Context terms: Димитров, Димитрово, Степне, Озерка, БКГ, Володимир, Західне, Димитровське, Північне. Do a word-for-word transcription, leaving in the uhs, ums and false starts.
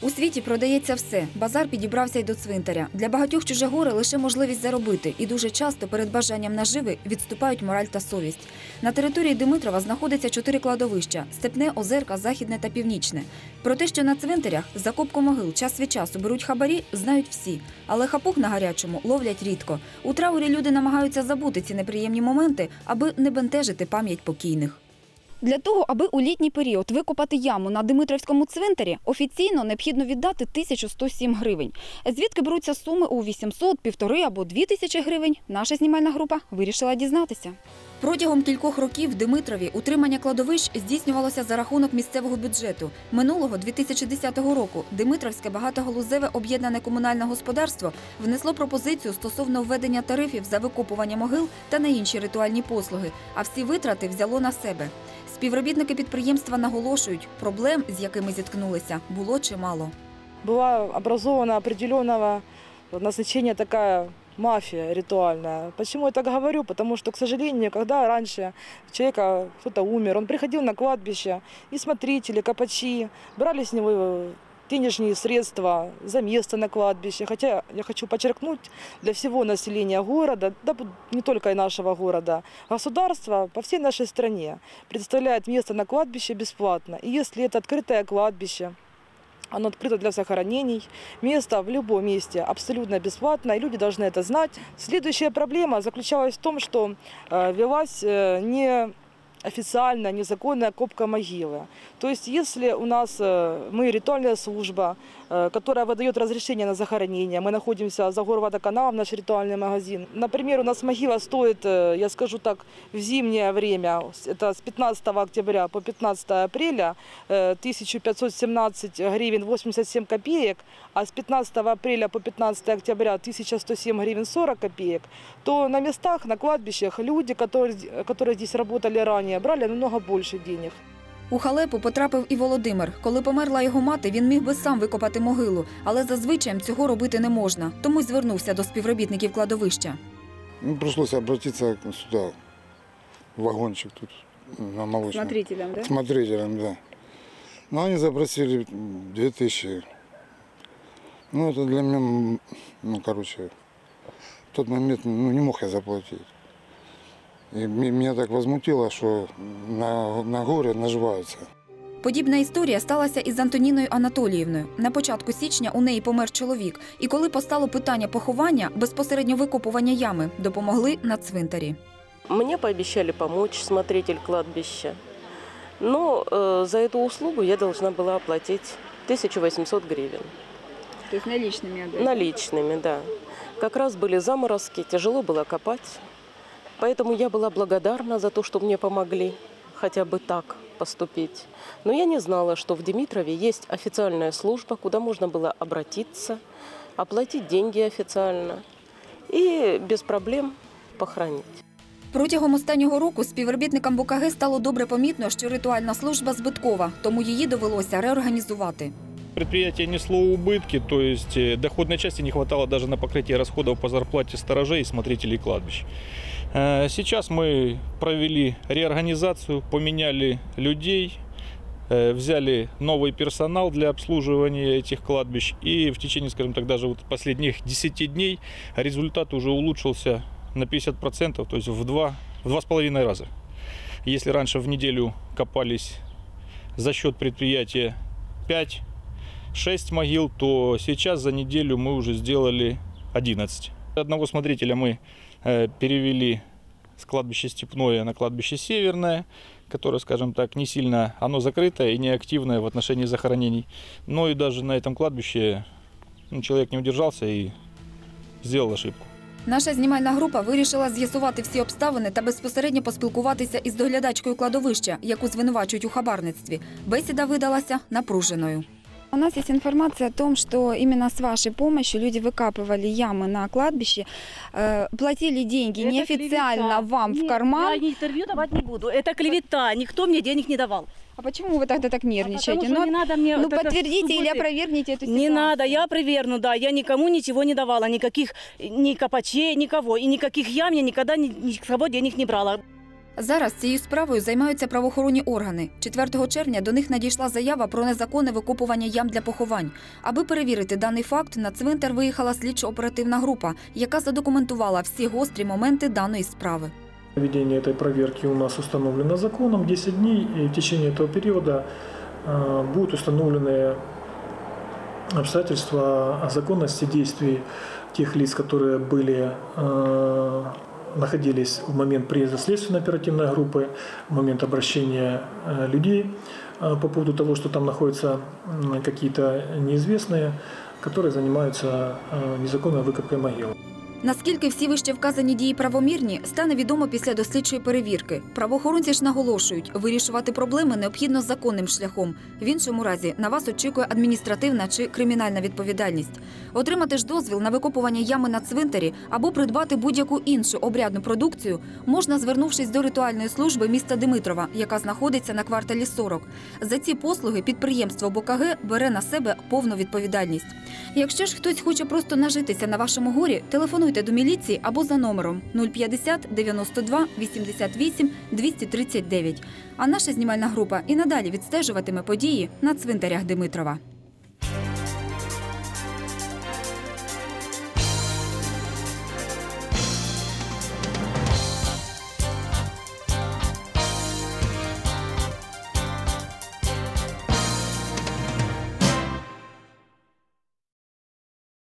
У світі продається все. Базар підібрався й до цвинтаря. Для багатьох чуже горе – лише можливість заробити. І дуже часто перед бажанням наживи відступають мораль та совість. На території Димитрова знаходиться чотири кладовища – Степне, Озерка, Західне та Північне. Про те, що на цвинтарях закопку могил час від часу беруть хабарі, знають всі. Але хапуг на гарячому ловлять рідко. У траурі люди намагаються забути ці неприємні моменти, аби не бентежити пам'ять покійних. Для того, аби у літній період викопати яму на Димитровському цвинтарі, офіційно необхідно віддати тисячу сто сім гривень. Звідки беруться суми у вісімсот, півтори або дві тисячі гривень, наша знімальна група вирішила дізнатися. Протягом кількох років в Димитрові утримання кладовищ здійснювалося за рахунок місцевого бюджету. Минулого дві тисячі десятого року Димитровське багатогалузеве об'єднане комунальне господарство внесло пропозицію стосовно введення тарифів за викопування могил та на інші ритуальні послуги, а всі витрати взяло на себе. Співробітники підприємства наголошують, проблем, з якими зіткнулися, було чимало. Була образована определеного назначення така мафия ритуальная. Почему я так говорю? Потому что, к сожалению, когда раньше человека кто-то умер, он приходил на кладбище, и смотрители, копачи брали с него денежные средства за место на кладбище. Хотя я хочу подчеркнуть, для всего населения города, да не только и нашего города, государство по всей нашей стране предоставляет место на кладбище бесплатно. И если это открытое кладбище, оно открыто для захоронений, место в любом месте абсолютно бесплатно, и люди должны это знать. Следующая проблема заключалась в том, что велась неофициальная, незаконная копка могилы. То есть если у нас мы ритуальная служба, которая выдает разрешение на захоронение, мы находимся за горводоканалом, наш ритуальный магазин. Например, у нас могила стоит, я скажу так, в зимнее время, это с пятнадцатого октября по пятнадцатое апреля, тысяча пятьсот семнадцать гривен восемьдесят семь копеек, а с пятнадцатого апреля по пятнадцатое октября тысяча сто семь гривен сорок копеек, то на местах, на кладбищах люди, которые, которые здесь работали ранее, брали намного больше денег. У халепу потрапив і Володимир. Коли померла його мати, він міг би сам викопати могилу, але за звичаєм цього робити не можна. Тому й звернувся до співробітників кладовища. Ну, прийшлося звернутися сюди, в вагончик тут, на молочну. Смотрителям, да? Смотрителям, да. Ну, вони запросили дві тисячі. Ну, це для мене, ну, короче, в той момент, ну, не мог я заплатити. І мене так возмутило, що на, на горе наживаються. Подібна історія сталася із Антоніною Анатоліївною. На початку січня у неї помер чоловік. І коли постало питання поховання, безпосередньо викопування ями, допомогли на цвинтарі. Мені пообіцяли допомогти смотритель кладбища. Ну, за цю услугу я должна була оплатити тисячу вісімсот гривень. Тобто налічними? Налічними, так. Да. Якраз були заморозки, тяжело було копати. Поэтому я была благодарна за то, что мне помогли хотя бы так поступить. Но я не знала, что в Димитрове есть официальная служба, куда можно было обратиться, оплатить деньги официально и без проблем похоронить. Протягом останнього року співробітникам БКГ стало добре помітно, що ритуальна служба збиткова, тому її довелося реорганізувати. Предприятие несло убытки, то есть доходной части не хватало даже на покрытие расходов по зарплате сторожей и смотрителей кладбищ. Сейчас мы провели реорганизацию, поменяли людей, взяли новый персонал для обслуживания этих кладбищ. И в течение, скажем так, даже вот последних десяти дней результат уже улучшился на пятьдесят процентов, то есть в два с половиной раза. Если раньше в неделю копались за счет предприятия пять-шесть могил, то сейчас за неделю мы уже сделали одиннадцать. Одного смотрителя мы перевели с кладбища Степное на кладбище Северное, которое, скажем так, не сильно, оно закрытое и неактивное в отношении захоронений. Но и даже на этом кладбище ну, человек не удержался и сделал ошибку. Наша знімальна група вирішила з'ясувати всі обставини та безпосередньо поспілкуватися із доглядачкою кладовища, яку звинувачують у хабарництві. Бесіда видалася напруженою. У нас есть информация о том, что именно с вашей помощью люди выкапывали ямы на кладбище, платили деньги это неофициально клевета. Вам Нет, в карман. Я интервью давать не буду. Это клевета. Никто мне денег не давал. А почему вы тогда так нервничаете? А ну, не надо мне ну подтвердите или опровергните эту ситуацию. Не надо, я опровергну, да. Я никому ничего не давала. Никаких ни копачей, никого. И никаких ям я никогда ни, ни с собой денег не брала. Зараз цією справою займаються правоохоронні органи. четвертого червня до них надійшла заява про незаконне викопування ям для поховань. Аби перевірити даний факт, на цвинтар виїхала слідчо-оперативна група, яка задокументувала всі гострі моменти даної справи. Проведення цієї перевірки у нас встановлено законом десять днів, і в течение цього періоду будуть встановлені обстоятельства о законності дій тих лиц, які були находились в момент приезда следственной оперативной группы, в момент обращения людей по поводу того, что там находятся какие-то неизвестные, которые занимаются незаконной выкопкой могил. Наскільки всі вище вказані дії правомірні, стане відомо після дослідчої перевірки. Правоохоронці ж наголошують, вирішувати проблеми необхідно законним шляхом. В іншому разі на вас очікує адміністративна чи кримінальна відповідальність. Отримати ж дозвіл на викопування ями на цвинтарі або придбати будь-яку іншу обрядну продукцію можна, звернувшись до ритуальної служби міста Димитрова, яка знаходиться на кварталі сорок. За ці послуги підприємство Б К Г бере на себе повну відповідальність. Якщо ж хтось хоче просто нажитися на вашому горі, телефонуйте до міліції або за номером нуль п'ятдесят дев'яносто два вісімдесят вісім двісті тридцять дев'ять. А наша знімальна група і надалі відстежуватиме події на цвинтарях Димитрова.